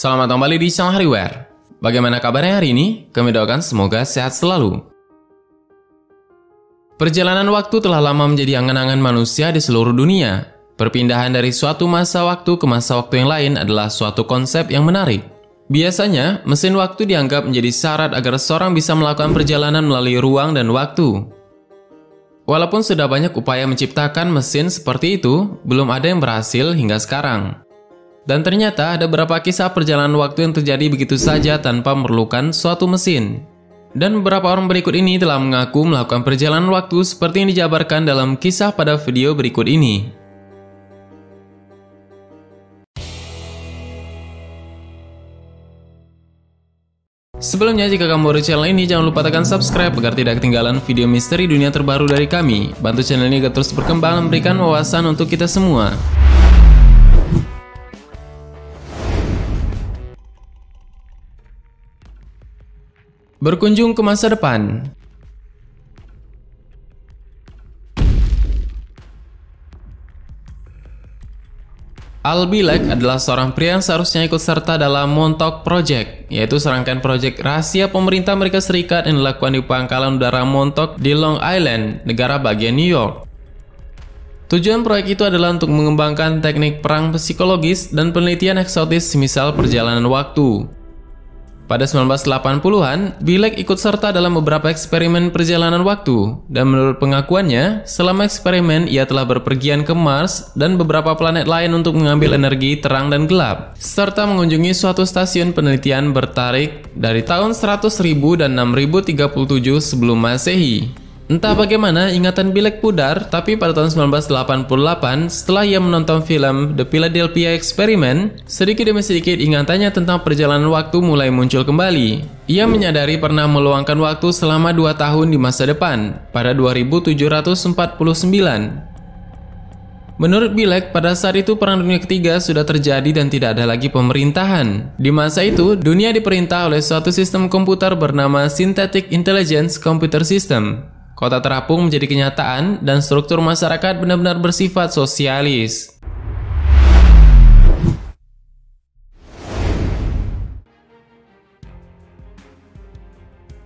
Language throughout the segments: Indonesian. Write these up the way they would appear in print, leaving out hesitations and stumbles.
Selamat kembali di channel Hariware. Bagaimana kabarnya hari ini? Kami doakan semoga sehat selalu. Perjalanan waktu telah lama menjadi angan-angan manusia di seluruh dunia. Perpindahan dari suatu masa waktu ke masa waktu yang lain adalah suatu konsep yang menarik. Biasanya, mesin waktu dianggap menjadi syarat agar seorang bisa melakukan perjalanan melalui ruang dan waktu. Walaupun sudah banyak upaya menciptakan mesin seperti itu, belum ada yang berhasil hingga sekarang. Dan ternyata ada beberapa kisah perjalanan waktu yang terjadi begitu saja tanpa memerlukan suatu mesin. Dan beberapa orang berikut ini telah mengaku melakukan perjalanan waktu seperti yang dijabarkan dalam kisah pada video berikut ini. Sebelumnya, jika kamu baru di channel ini, jangan lupa tekan subscribe agar tidak ketinggalan video misteri dunia terbaru dari kami. Bantu channel ini agar terus berkembang dan memberikan wawasan untuk kita semua. Berkunjung ke masa depan. Al Bielek adalah seorang pria yang seharusnya ikut serta dalam Montauk Project, yaitu serangkaian proyek rahasia pemerintah Amerika Serikat yang dilakukan di pangkalan udara Montauk di Long Island, negara bagian New York. Tujuan proyek itu adalah untuk mengembangkan teknik perang psikologis dan penelitian eksotis semisal perjalanan waktu. Pada 1980-an, Bielek ikut serta dalam beberapa eksperimen perjalanan waktu, dan menurut pengakuannya, selama eksperimen ia telah berpergian ke Mars dan beberapa planet lain untuk mengambil energi terang dan gelap, serta mengunjungi suatu stasiun penelitian bertarik dari tahun 100.000 dan 6037 sebelum Masehi. Entah bagaimana, ingatan Bielek pudar, tapi pada tahun 1988, setelah ia menonton film The Philadelphia Experiment, sedikit demi sedikit ingatannya tentang perjalanan waktu mulai muncul kembali. Ia menyadari pernah meluangkan waktu selama 2 tahun di masa depan, pada 2749. Menurut Bielek, pada saat itu Perang Dunia Ketiga sudah terjadi dan tidak ada lagi pemerintahan. Di masa itu, dunia diperintah oleh suatu sistem komputer bernama Synthetic Intelligence Computer System. Kota terapung menjadi kenyataan dan struktur masyarakat benar-benar bersifat sosialis.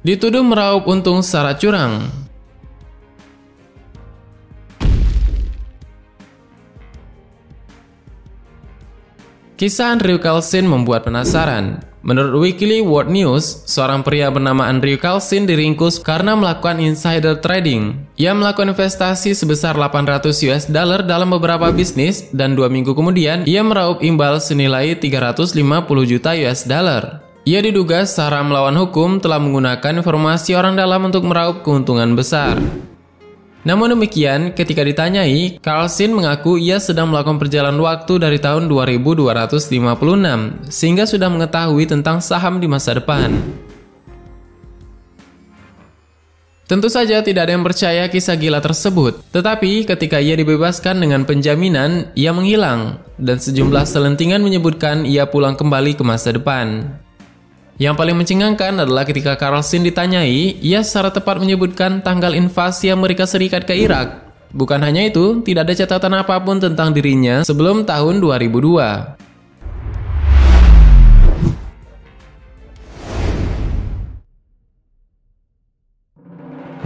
Dituduh meraup untung secara curang. Kisah Andrew Carlssin membuat penasaran. Menurut Weekly World News, seorang pria bernama Andrew Carlssin diringkus karena melakukan insider trading. Ia melakukan investasi sebesar $800 dalam beberapa bisnis dan 2 minggu kemudian ia meraup imbal senilai $350 juta. Ia diduga secara melawan hukum telah menggunakan informasi orang dalam untuk meraup keuntungan besar. Namun demikian, ketika ditanyai, Carlssin mengaku ia sedang melakukan perjalanan waktu dari tahun 2256, sehingga sudah mengetahui tentang saham di masa depan. Tentu saja tidak ada yang percaya kisah gila tersebut, tetapi ketika ia dibebaskan dengan penjaminan, ia menghilang, dan sejumlah selentingan menyebutkan ia pulang kembali ke masa depan. Yang paling mencengangkan adalah ketika Carlssin ditanyai, ia secara tepat menyebutkan tanggal invasi Amerika Serikat ke Irak. Bukan hanya itu, tidak ada catatan apapun tentang dirinya sebelum tahun 2002.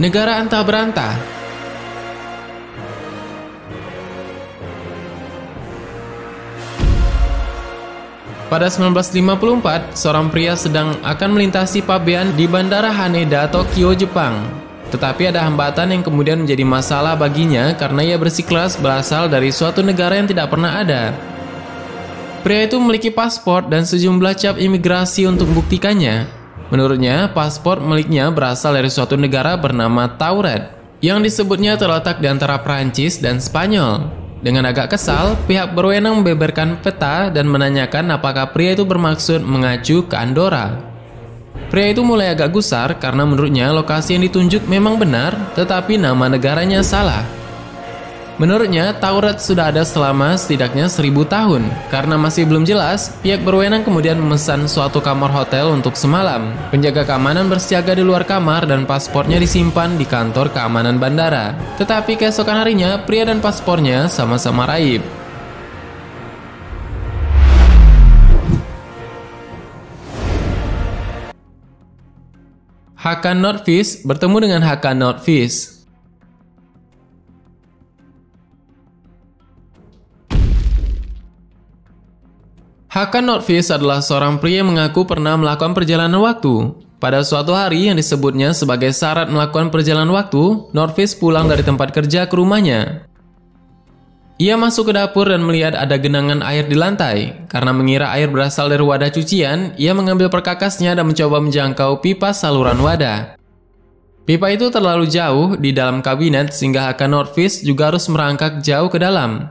Negara antah berantah. Pada 1954, seorang pria sedang akan melintasi pabean di Bandara Haneda, Tokyo, Jepang. Tetapi ada hambatan yang kemudian menjadi masalah baginya karena ia bersikeras berasal dari suatu negara yang tidak pernah ada. Pria itu memiliki paspor dan sejumlah cap imigrasi untuk membuktikannya. Menurutnya, paspor miliknya berasal dari suatu negara bernama Taurat, yang disebutnya terletak di antara Prancis dan Spanyol. Dengan agak kesal, pihak berwenang membeberkan peta dan menanyakan apakah pria itu bermaksud mengacu ke Andorra. Pria itu mulai agak gusar karena menurutnya lokasi yang ditunjuk memang benar, tetapi nama negaranya salah. Menurutnya, Taurat sudah ada selama setidaknya 1000 tahun. Karena masih belum jelas, pihak berwenang kemudian memesan suatu kamar hotel untuk semalam. Penjaga keamanan bersiaga di luar kamar dan paspornya disimpan di kantor keamanan bandara. Tetapi keesokan harinya, pria dan paspornya sama-sama raib. Håkan Nordqvist bertemu dengan Håkan Nordqvist. Håkan Nordqvist adalah seorang pria yang mengaku pernah melakukan perjalanan waktu. Pada suatu hari yang disebutnya sebagai syarat melakukan perjalanan waktu, Nordqvist pulang dari tempat kerja ke rumahnya. Ia masuk ke dapur dan melihat ada genangan air di lantai. Karena mengira air berasal dari wadah cucian, ia mengambil perkakasnya dan mencoba menjangkau pipa saluran wadah. Pipa itu terlalu jauh di dalam kabinet sehingga Håkan Nordqvist juga harus merangkak jauh ke dalam.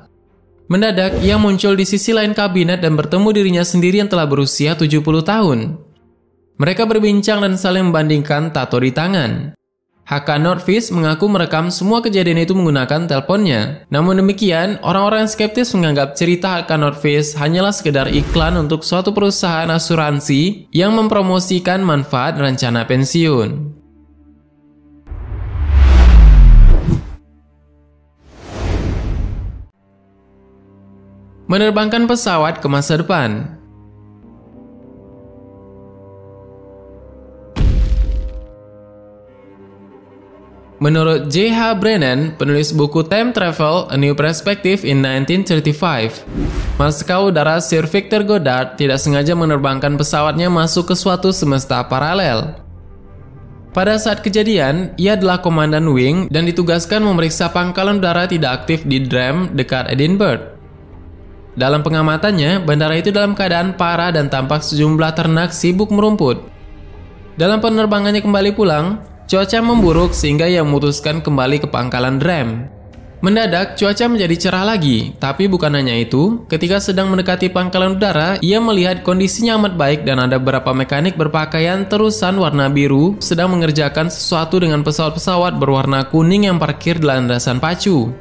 Mendadak, ia muncul di sisi lain kabinet dan bertemu dirinya sendiri yang telah berusia 70 tahun. Mereka berbincang dan saling membandingkan tato di tangan. Håkan Nordqvist mengaku merekam semua kejadian itu menggunakan teleponnya. Namun demikian, orang-orang yang skeptis menganggap cerita Håkan Nordqvist hanyalah sekedar iklan untuk suatu perusahaan asuransi yang mempromosikan manfaat rencana pensiun. Menerbangkan pesawat ke masa depan. Menurut J.H. Brennan, penulis buku Time Travel A New Perspective in 1935, maskapai udara Sir Victor Goddard tidak sengaja menerbangkan pesawatnya masuk ke suatu semesta paralel. Pada saat kejadian, ia adalah komandan wing dan ditugaskan memeriksa pangkalan udara tidak aktif di Drem dekat Edinburgh. Dalam pengamatannya, bandara itu dalam keadaan parah dan tampak sejumlah ternak sibuk merumput. Dalam penerbangannya kembali pulang, cuaca memburuk sehingga ia memutuskan kembali ke pangkalan Drem. Mendadak, cuaca menjadi cerah lagi, tapi bukan hanya itu, ketika sedang mendekati pangkalan udara, ia melihat kondisinya amat baik dan ada beberapa mekanik berpakaian terusan warna biru sedang mengerjakan sesuatu dengan pesawat-pesawat berwarna kuning yang parkir di landasan pacu.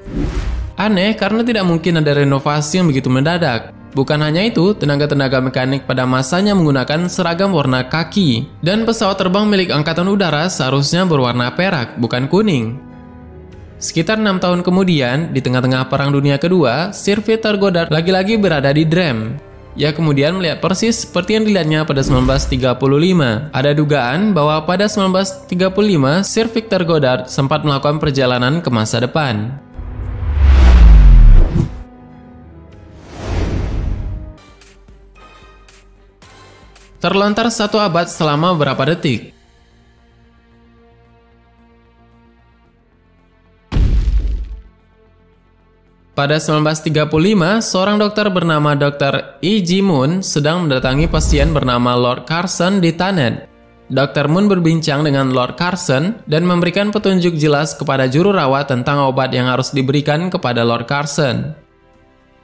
Aneh karena tidak mungkin ada renovasi yang begitu mendadak. Bukan hanya itu, tenaga-tenaga mekanik pada masanya menggunakan seragam warna kaki. Dan pesawat terbang milik Angkatan Udara seharusnya berwarna perak, bukan kuning. Sekitar 6 tahun kemudian, di tengah-tengah Perang Dunia Kedua, Sir Victor Goddard lagi-lagi berada di Drem. Ia kemudian melihat persis seperti yang dilihatnya pada 1935. Ada dugaan bahwa pada 1935, Sir Victor Goddard sempat melakukan perjalanan ke masa depan. Terlontar satu abad selama beberapa detik. Pada 1935, seorang dokter bernama Dr. E.G. Moon sedang mendatangi pasien bernama Lord Carson di Tannet. Dr. Moon berbincang dengan Lord Carson dan memberikan petunjuk jelas kepada juru rawat tentang obat yang harus diberikan kepada Lord Carson.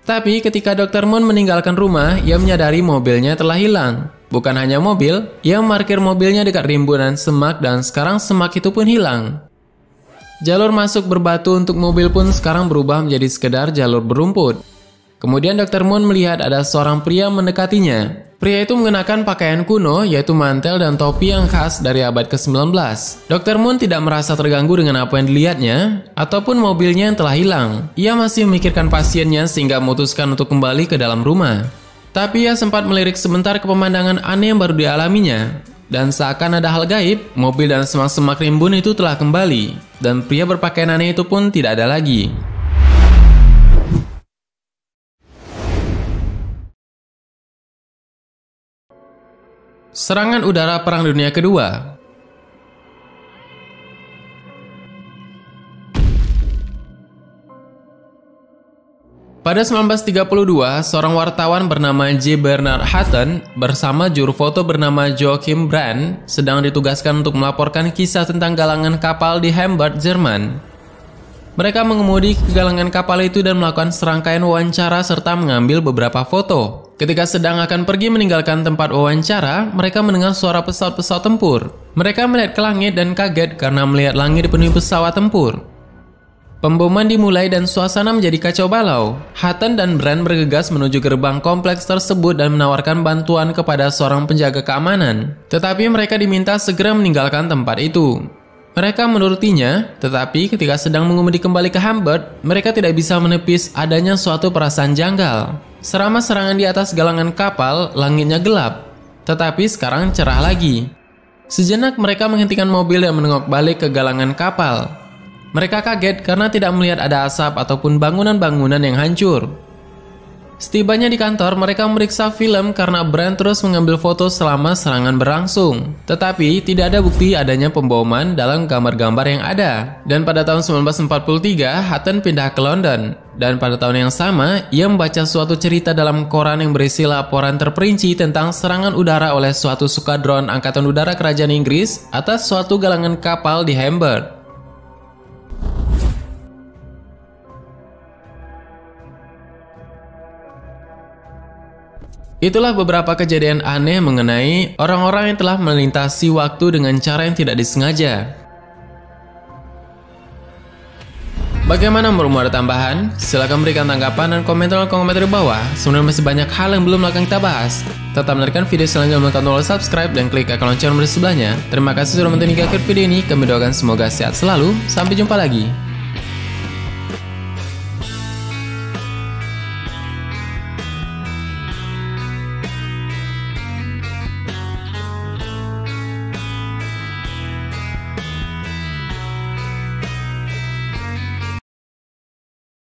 Tapi ketika Dr. Moon meninggalkan rumah, ia menyadari mobilnya telah hilang. Bukan hanya mobil, ia parkir mobilnya dekat rimbunan semak dan sekarang semak itu pun hilang. Jalur masuk berbatu untuk mobil pun sekarang berubah menjadi sekedar jalur berumput. Kemudian Dr. Moon melihat ada seorang pria mendekatinya. Pria itu mengenakan pakaian kuno yaitu mantel dan topi yang khas dari abad ke-19. Dr. Moon tidak merasa terganggu dengan apa yang dilihatnya ataupun mobilnya yang telah hilang. Ia masih memikirkan pasiennya sehingga memutuskan untuk kembali ke dalam rumah. Tapi ia sempat melirik sebentar ke pemandangan aneh yang baru dialaminya. Dan seakan ada hal gaib, mobil dan semak-semak rimbun itu telah kembali. Dan pria berpakaian aneh itu pun tidak ada lagi. Serangan udara Perang Dunia Kedua. Pada 1932, seorang wartawan bernama J. Bernard Hutton bersama juru foto bernama Joachim Brand sedang ditugaskan untuk melaporkan kisah tentang galangan kapal di Hamburg, Jerman. Mereka mengemudi ke galangan kapal itu dan melakukan serangkaian wawancara serta mengambil beberapa foto. Ketika sedang akan pergi meninggalkan tempat wawancara, mereka mendengar suara pesawat-pesawat tempur. Mereka melihat ke langit dan kaget karena melihat langit dipenuhi pesawat tempur. Pemboman dimulai dan suasana menjadi kacau balau. Hutton dan Brand bergegas menuju gerbang kompleks tersebut dan menawarkan bantuan kepada seorang penjaga keamanan. Tetapi mereka diminta segera meninggalkan tempat itu. Mereka menurutinya, tetapi ketika sedang mengemudi kembali ke Hamburg, mereka tidak bisa menepis adanya suatu perasaan janggal. Selama serangan di atas galangan kapal, langitnya gelap. Tetapi sekarang cerah lagi. Sejenak mereka menghentikan mobil dan menengok balik ke galangan kapal. Mereka kaget karena tidak melihat ada asap ataupun bangunan-bangunan yang hancur. Setibanya di kantor, mereka memeriksa film karena Brand terus mengambil foto selama serangan berlangsung. Tetapi, tidak ada bukti adanya pemboman dalam gambar-gambar yang ada. Dan pada tahun 1943, Hutton pindah ke London. Dan pada tahun yang sama, ia membaca suatu cerita dalam koran yang berisi laporan terperinci tentang serangan udara oleh suatu skadron Angkatan Udara Kerajaan Inggris atas suatu galangan kapal di Hamburg. Itulah beberapa kejadian aneh mengenai orang-orang yang telah melintasi waktu dengan cara yang tidak disengaja. Bagaimana menurutmu, ada tambahan? Silahkan berikan tanggapan dan komentar di komentar di bawah. Sebenarnya masih banyak hal yang belum akan kita bahas. Tetap menarikan video selanjutnya, menekan tombol subscribe dan klik icon lonceng di sebelahnya. Terima kasih sudah menonton hingga akhir video ini. Kami doakan semoga sehat selalu. Sampai jumpa lagi.